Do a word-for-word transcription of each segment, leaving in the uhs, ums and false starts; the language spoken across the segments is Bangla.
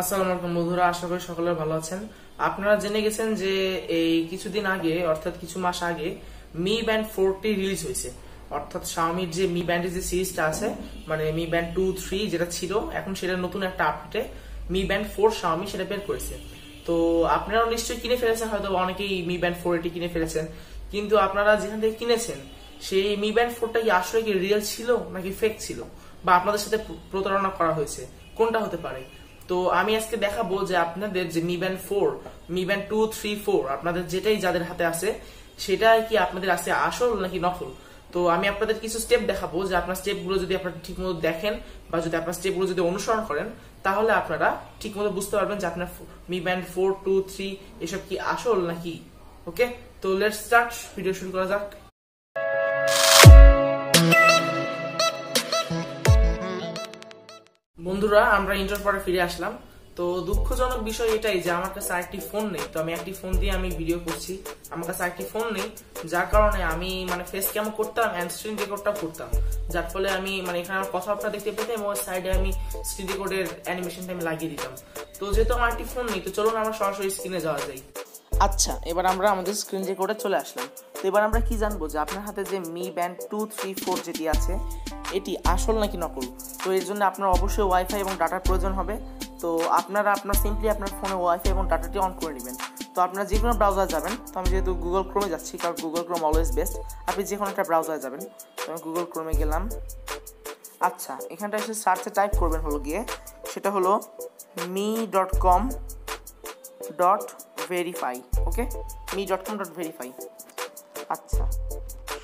আসসালামু আলাইকুম বন্ধুরা, আশা করি সকলে ভালো আছেন। আপনারা জেনে গেছেন যে এই কিছুদিন আগে অর্থাৎ কিছু মাস আগে মি ব্যান্ড ফোরটি রিলিজ হয়েছে, অর্থাৎ শাওমির যে মি ব্যান্ডের যে সিরিজটা আছে, মানে মি ব্যান্ড টু থ্রি যেটা ছিল, এখন সেটা নতুন একটা আপডেটে মি ব্যান্ড ফোর শাওমি সেটা বের করেছে। তো আপনারাও নিশ্চয়ই কিনে ফেলেছেন, হয়তো অনেকেই মি ব্যান্ড ফোর এটি কিনে ফেলেছেন, কিন্তু আপনারা যেখান থেকে কিনেছেন সেই মি ব্যান্ড ফোরটা কি আসলে কি রিয়েল ছিল নাকি ফেক ছিল, বা আপনাদের সাথে প্রতারণা করা হয়েছে, কোনটা হতে পারে? তো আমি আজকে দেখাবো যে আপনাদের যে Mi band four, Mi band two three four আপনাদের যেটাই যাদের হাতে আছে সেটা কি আপনাদের আছে আসল নাকি নকল। তো আমি আপনাদের কিছু স্টেপ দেখাবো, যে আপনার স্টেপগুলো যদি আপনারা ঠিকমতো দেখেন বা যদি আপনার স্টেপগুলো যদি অনুসরণ করেন তাহলে আপনারা ঠিকমতো বুঝতে পারবেন যে আপনার Mi band four two three এসব কি আসল নাকি। ওকে, তো লেটস স্টার্ট, ভিডিও শুরু করা যাক। বন্ধুরা, আমরা ইন্টার পরে ফিরে আসলাম। তো দুঃখজনক বিষয় এটাই যে আমার কাছে আরেকটি ফোন নেই, তো আমি একটি ফোন দিয়ে আমি ভিডিও করছি, আমার কাছে আরেকটি ফোন নেই, যার কারণে আমি মানে ফেস ক্যাম করতাম অ্যান্ড স্ক্রিন রেকর্ডটা করতাম, যার ফলে আমি মানে এখানে আমার কথাবার্তা দেখতে পেতাম এবং সাইডে আমি স্ক্রিন রেকর্ডের অ্যানিমেশনটা আমি লাগিয়ে দিতাম। তো যেহেতু আমার একটি ফোন নেই, তো চলুন আমরা সরাসরি স্ক্রিনে যাওয়া যাই। আচ্ছা, এবার আমরা আমাদের স্ক্রিন রেকর্ডে চলে আসলাম। তো এবার আমরা কি জানবো যে আপনার হাতে যে Mi band two three four যেটি আছে এটি আসল নাকি নকল। তো এর জন্য আপনার অবশ্যই ওয়াইফাই এবং ডাটার প্রয়োজন হবে। তো আপনারা আপনার সিম্পলি আপনার ফোনে ওয়াইফাই এবং ডাটাটি অন করে নেবেন। তো আপনারা যে কোনো ব্রাউজার যাবেন, তো আমি যেহেতু গুগল ক্রোমে যাচ্ছি কারণ গুগল ক্রোম অলওয়েজ বেস্ট, আপনি যে কোনো একটা ব্রাউজার যাবেন। তো আমি গুগল ক্রোমে গেলাম। আচ্ছা, এখানটা এসে সার্চে টাইপ করবেন হলো গিয়ে, সেটা হলো Mi dot com dot verify. Okay, Mi dot com dot verify. আচ্ছা,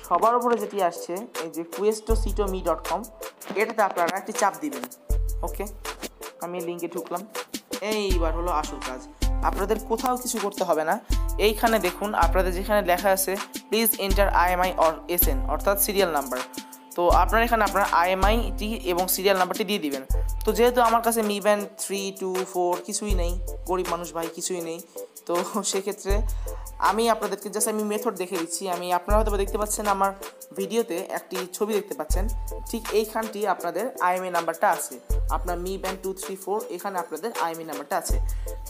সবার উপরে যেটি আসছে এই যে কুয়েস্টো সিটো মি ডট কম, এটাতে আপনারা একটি চাপ দিবেন। ওকে, আমি লিঙ্কে ঢুকলাম। এইবার হলো আসল কাজ, আপনাদের কোথাও কিছু করতে হবে না। এইখানে দেখুন আপনাদের যেখানে লেখা আছে please enter IMEI or S N, অর্থাৎ সিরিয়াল নাম্বার। তো আপনার এখানে আপনার আইএমআইটি এবং সিরিয়াল নাম্বারটি দিয়ে দিবেন। তো যেহেতু আমার কাছে Mi band three two four কিছুই নেই, গরিব মানুষ ভাই, কিছুই নেই, তো সেক্ষেত্রে আমি আপনাদেরকে জাস্ট আমি মেথড দেখে দিচ্ছি। আমি আপনারা হয়তো দেখতে পাচ্ছেন আমার ভিডিওতে একটি ছবি দেখতে পাচ্ছেন, ঠিক এইখানটি আপনাদের আইএমআই নাম্বারটা আছে, আপনার Mi band two three four এখানে আপনাদের আইএমআই নাম্বারটা আছে।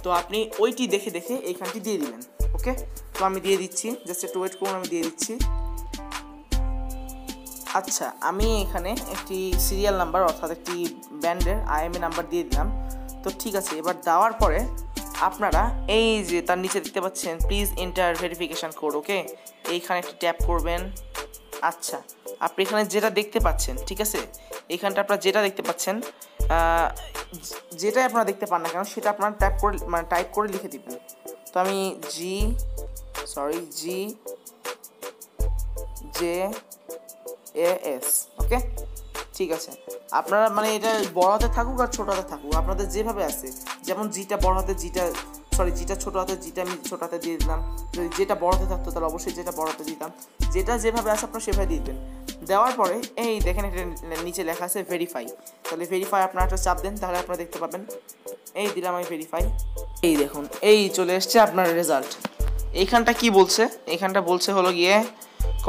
তো আপনি ওইটি দেখে দেখে এইখানটি দিয়ে দিবেন। ওকে, তো আমি দিয়ে দিচ্ছি, জাস্ট একটু ওয়েট করুন, আমি দিয়ে দিচ্ছি। আচ্ছা, আমি এখানে একটি সিরিয়াল নাম্বার অর্থাৎ একটি ব্যান্ডের আইএমআই নাম্বার দিয়ে দিলাম। তো ঠিক আছে, এবার দেওয়ার পরে আপনারা এই যে তার নিচে দেখতে পাচ্ছেন please enter verification code, okay, এইখানে একটি ট্যাপ করবেন। আচ্ছা, আপনি এখানে যেটা দেখতে পাচ্ছেন, ঠিক আছে, এখানটা আপনারা যেটা দেখতে পাচ্ছেন, যেটাই আপনারা দেখতে পান না কেন সেটা আপনারা ট্যাপ করে মানে টাইপ করে লিখে দেবেন। তো আমি G sorry G J A S, okay, ঠিক আছে। আপনারা মানে এটা বড় হাতে থাকুক আর ছোটো হাতে থাকুক, আপনাদের যেভাবে আছে, যেমন জিটা বড় হাতে জিটা সরি জিটা ছোটো হাতে জিটা আমি ছোটো হাতে দিয়ে দিলাম, যদি যেটা বড় হাতে থাকতো তাহলে অবশ্যই যেটা বড় হাতে দিতাম, যেটা যেভাবে আছে আপনারা সেভাবে দিয়ে দেবেন। দেওয়ার পরে এই দেখেন এটা নিচে লেখা আছে ভেরিফাই, তাহলে ভেরিফাই আপনারা একটা চাপ দেন, তাহলে আপনারা দেখতে পাবেন। এই দিলাম আমি ভেরিফাই, এই দেখুন এই চলে এসছে আপনার রেজাল্ট। এইখানটা কি বলছে, এইখানটা বলছে হলো গিয়ে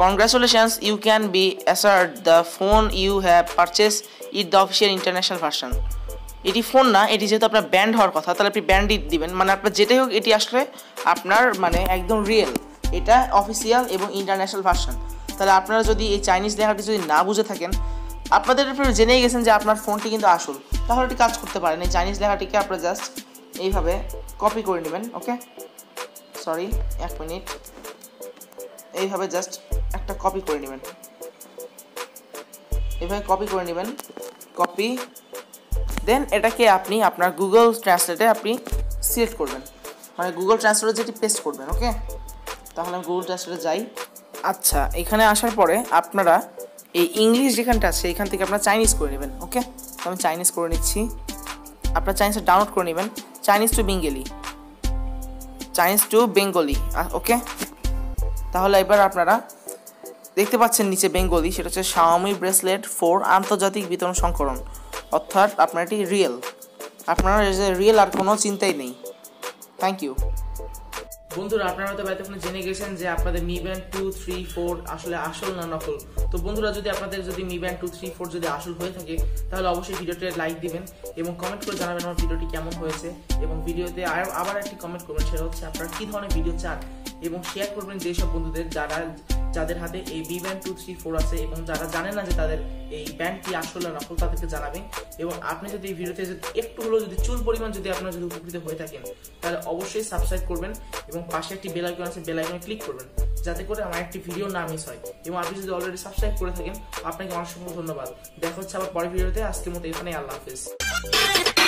congratulations, you can be assured the phone you have purchase it the official international version. এটি ফোন না, এটি যেহেতু আপনার ব্যান্ড হওয়ার কথা তাহলে আপনি ব্যান্ডই দিবেন, মানে আপনার যেটাই হোক এটি আসলে আপনার মানে একদম রিয়েল, এটা অফিসিয়াল এবং ইন্টারন্যাশনাল ভার্সন। তাহলে আপনারা যদি এই চাইনিজ লেখাটি যদি না বুঝে থাকেন, আপনাদের আপনারা জেনেই গেছেন যে আপনার ফোনটি কিন্তু আসল, তাহলে একটি কাজ করতে পারেন, এই চাইনিজ লেখাটিকে আপনারা জাস্ট এইভাবে কপি করে নেবেন। ওকে, সরি এক মিনিট, এইভাবে জাস্ট একটা কপি করে নেবেন, এইভাবে কপি করে নেবেন, কপি দেন এটাকে আপনি আপনার গুগল ট্রান্সলেটে আপনি সিলেক্ট করবেন, মানে গুগল ট্রান্সলেটে যেটি পেস্ট করবেন। ওকে, তাহলে আমি গুগল ট্রান্সলেটে যাই। আচ্ছা, এখানে আসার পরে আপনারা এই ইংলিশ যেখানটা আছে এখান থেকে আপনারা চাইনিজ করে নেবেন। ওকে, তো আমি চাইনিজ করে নিচ্ছি, আপনারা চাইনিজটা ডাউনলোড করে নেবেন, Chinese to Bengali, Chinese to Bengali. Okay, তাহলে এবার আপনারা দেখতে পাচ্ছেন নিচে বেঙ্গলি, সেটা হচ্ছে শাওমি ব্রেসলেট ফোর আন্তর্জাতিক বিতরণ সংকরণ, অর্থাৎ আপনার এটি রিয়েল, আপনার রিয়েল আর কোনো চিন্তাই নেই। Thank you. বন্ধুরা, আপনারা হয়তো বাড়িতে জেনে গেছেন যে আপনাদের Mi band two three four আসলে আসল না নকল। তো বন্ধুরা যদি আপনাদের যদি Mi Band two three four যদি আসল হয়ে থাকে তাহলে অবশ্যই ভিডিওতে লাইক দিবেন এবং কমেন্ট করে জানাবেন আমার ভিডিওটি কেমন হয়েছে এবং ভিডিওতে আবার একটি কমেন্ট করবেন সেটা হচ্ছে আপনারা কি ধরনের ভিডিও চান এবং শেয়ার করবেন যে সব বন্ধুদের যারা যাদের হাতে এই Mi Band two three four আছে এবং যারা জানেন না যে তাদের এই ব্যান্ডটি আসল না নকল তাদেরকে জানাবেন এবং আপনি যদি এই ভিডিওতে যদি একটু হলো যদি চুল পরিমাণ যদি আপনারা যদি উপকৃত হয়ে থাকেন তাহলে অবশ্যই সাবস্ক্রাইব করবেন এবং পাশে একটি বেল আইকন আছে বেল আইকনে ক্লিক করবেন যাতে করে আমার একটি ভিডিও না মিস হয় এবং আপনি যদি অলরেডি সাবস্ক্রাইব করে থাকেন আপনাকে অসংখ্য ধন্যবাদ। দেখা হচ্ছে আবার পরের ভিডিওতে, আজকের মতো এখানেই, আল্লাহ হাফেজ।